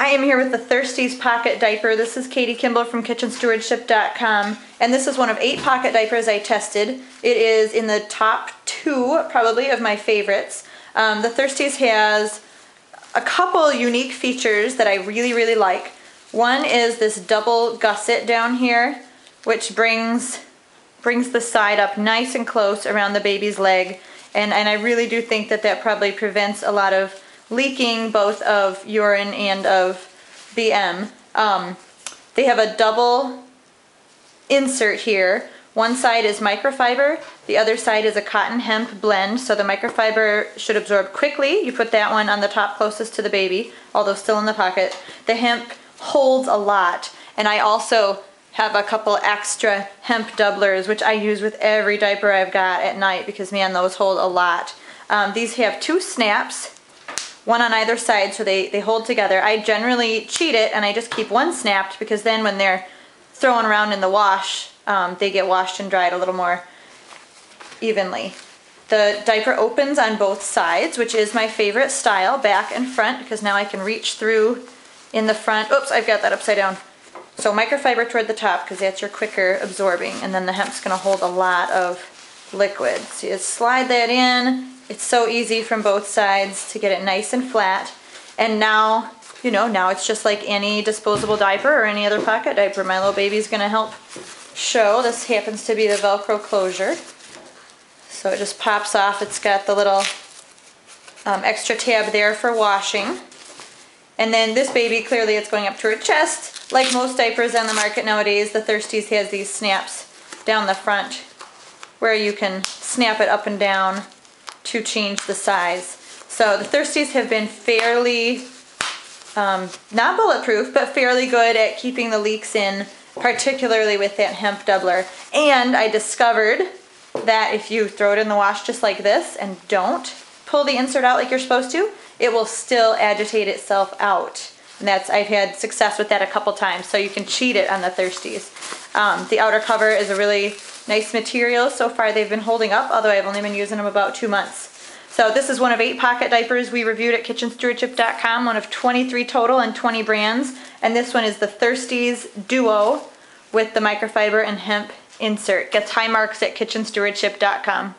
I am here with the Thirsties Pocket Diaper. This is Katie Kimball from KitchenStewardship.com, and this is one of 8 pocket diapers I tested. It is in the top 2, probably, of my favorites. The Thirsties has a couple unique features that I really like. One is this double gusset down here, which brings the side up nice and close around the baby's leg, and I really do think that probably prevents a lot of leaking, both of urine and of BM. They have a double insert here. One side is microfiber, the other side is a cotton hemp blend, so the microfiber should absorb quickly. You put that one on the top closest to the baby, although still in the pocket. The hemp holds a lot, and I also have a couple extra hemp doublers, which I use with every diaper I've got at night because, man, those hold a lot. These have 2 snaps, one on either side, so they hold together. I generally cheat it and I just keep one snapped because then when they're thrown around in the wash, they get washed and dried a little more evenly. The diaper opens on both sides, which is my favorite style, back and front, because now I can reach through in the front. Oops, I've got that upside down. So microfiber toward the top because that's your quicker absorbing, and then the hemp's going to hold a lot of liquid. So you just slide that in. It's so easy from both sides to get it nice and flat. And now, you know, now it's just like any disposable diaper or any other pocket diaper. My little baby's gonna help show. This happens to be the Velcro closure. So it just pops off. It's got the little extra tab there for washing. And then this baby, clearly it's going up to her chest. Like most diapers on the market nowadays, the Thirsties has these snaps down the front where you can snap it up and down to change the size. So the Thirsties have been fairly, not bulletproof, but fairly good at keeping the leaks in, particularly with that hemp doubler. And I discovered that if you throw it in the wash just like this and don't pull the insert out like you're supposed to, it will still agitate itself out. And that's, I've had success with that a couple times, so you can cheat it on the Thirsties. The outer cover is a really nice material. So far they've been holding up, although I've only been using them about 2 months. So this is one of 8 pocket diapers we reviewed at KitchenStewardship.com, one of 23 total and 20 brands. And this one is the Thirsties Duo with the microfiber and hemp insert. Gets high marks at KitchenStewardship.com.